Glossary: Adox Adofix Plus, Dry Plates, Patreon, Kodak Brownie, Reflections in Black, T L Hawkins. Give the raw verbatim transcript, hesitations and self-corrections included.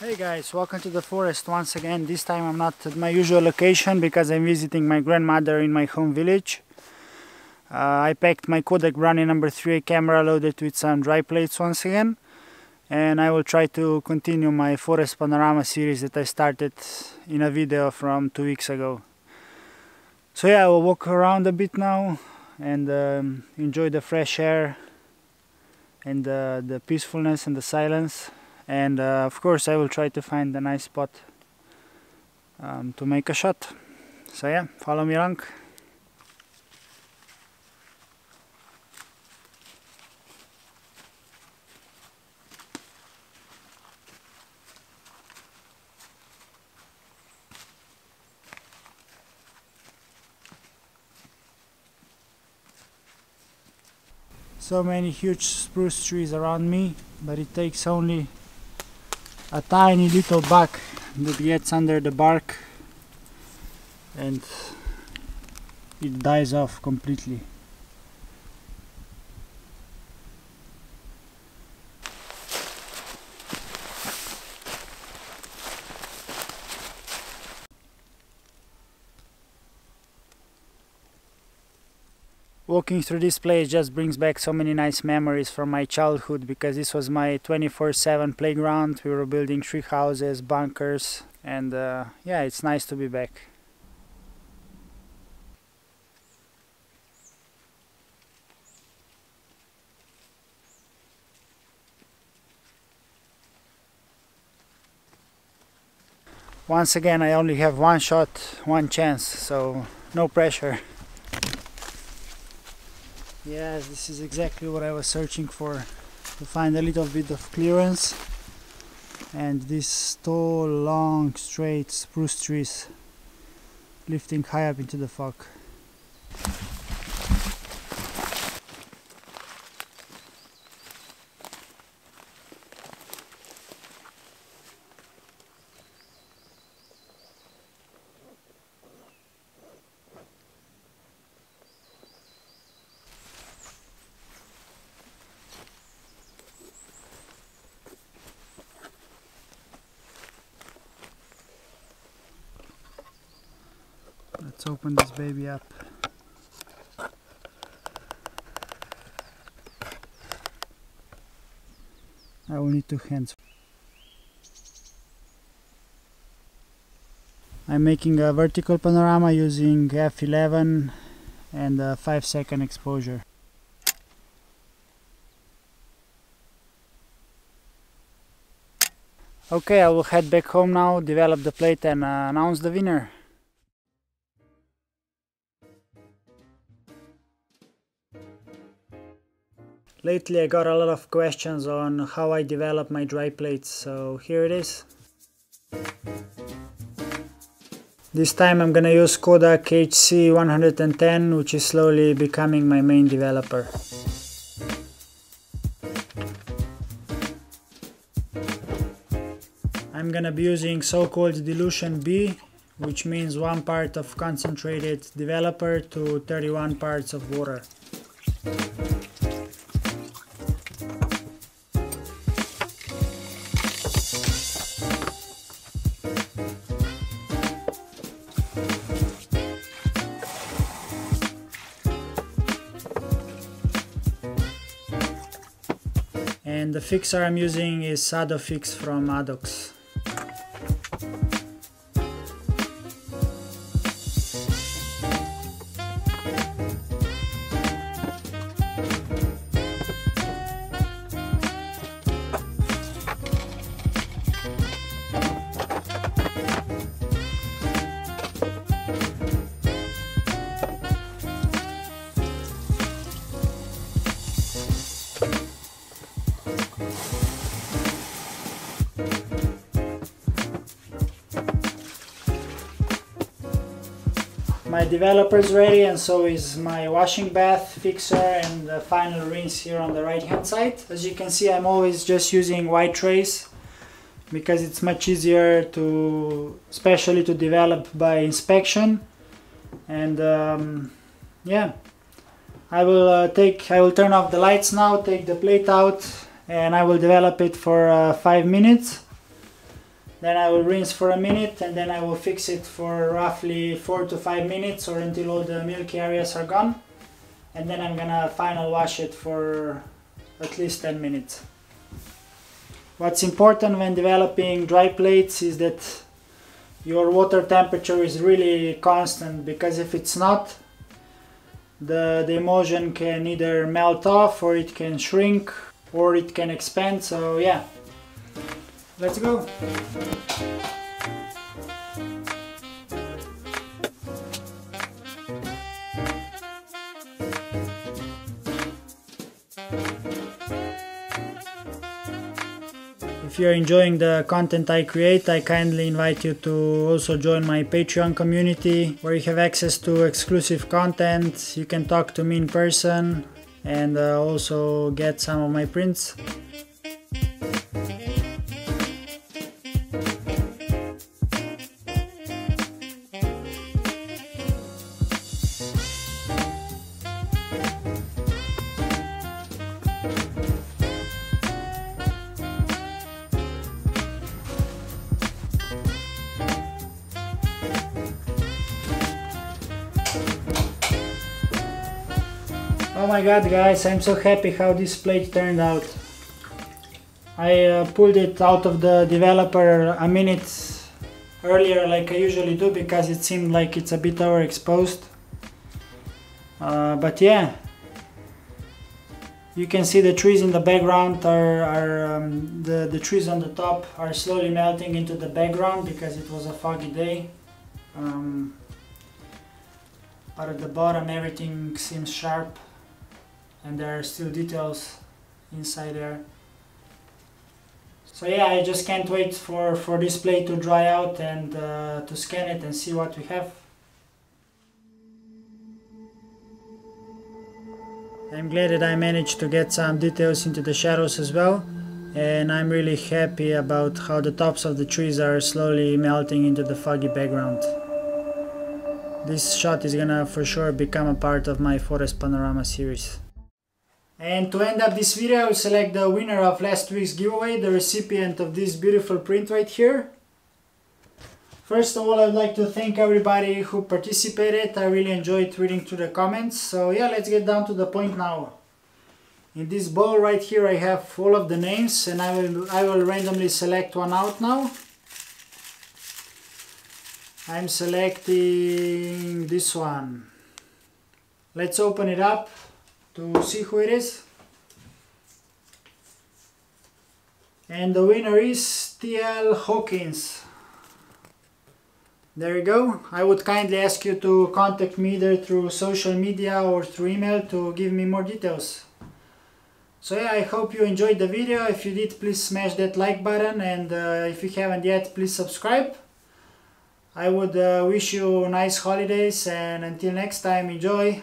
Hey guys, welcome to the forest once again. This time I'm not at my usual location because I'm visiting my grandmother in my home village. Uh, I packed my Kodak Brownie number three camera loaded with some dry plates once again, and I will try to continue my forest panorama series that I started in a video from two weeks ago. So yeah, I will walk around a bit now and um, enjoy the fresh air and uh, the peacefulness and the silence. And uh, of course I will try to find a nice spot um, to make a shot. So yeah, follow me along. So many huge spruce trees around me, but it takes only a tiny little bug that gets under the bark and it dies off completely. Walking through this place just brings back so many nice memories from my childhood, because this was my twenty-four seven playground. We were building tree houses, bunkers, and uh, yeah, it's nice to be back. Once again, I only have one shot, one chance, so no pressure. Yes, this is exactly what I was searching for, to find a little bit of clearance and these tall, long, straight spruce trees lifting high up into the fog. Let's open this baby up. I will need two hands. I'm making a vertical panorama using f eleven and a five second exposure. Okay, I will head back home now, develop the plate and uh, announce the winner. Lately I got a lot of questions on how I develop my dry plates, so here it is. This time I'm gonna use Kodak H C one ten, which is slowly becoming my main developer. I'm gonna be using so-called dilution B, which means one part of concentrated developer to thirty-one parts of water. And the fixer I'm using is Adofix from Adox. My developer is ready, and so is my washing bath, fixer and the final rinse here on the right hand side. As you can see, I'm always just using white trays because it's much easier to, especially to develop by inspection. And um, yeah, I will uh, take, I will turn off the lights now, take the plate out, and I will develop it for uh, five minutes. Then I will rinse for a minute, and then I will fix it for roughly four to five minutes or until all the milky areas are gone. And then I'm gonna final wash it for at least ten minutes. What's important when developing dry plates is that your water temperature is really constant, because if it's not, the, the emulsion can either melt off, or it can shrink, or it can expand. So yeah, let's go. If you're enjoying the content I create, I kindly invite you to also join my Patreon community, where you have access to exclusive content, you can talk to me in person, and uh, also get some of my prints. Oh my god, guys, I'm so happy how this plate turned out. I uh, pulled it out of the developer a minute earlier, like I usually do, because it seemed like it's a bit overexposed. Uh, but yeah, you can see the trees in the background are, are um, the, the trees on the top are slowly melting into the background, because it was a foggy day. Um, but at the bottom everything seems sharp. And there are still details inside there. So yeah, I just can't wait for, for this plate to dry out and uh, to scan it and see what we have. I'm glad that I managed to get some details into the shadows as well. And I'm really happy about how the tops of the trees are slowly melting into the foggy background. This shot is gonna for sure become a part of my forest panorama series. And to end up this video, I will select the winner of last week's giveaway, the recipient of this beautiful print right here. First of all, I would like to thank everybody who participated. I really enjoyed reading through the comments. So yeah, let's get down to the point now. In this bowl right here I have all of the names, and I will, I will randomly select one out now. I'm selecting this one. Let's open it up to see who it is. And the winner is T L Hawkins. There you go. I would kindly ask you to contact me either through social media or through email to give me more details. So yeah, I hope you enjoyed the video. If you did, please smash that like button, and uh, if you haven't yet, please subscribe. I would uh, wish you nice holidays, and until next time, enjoy!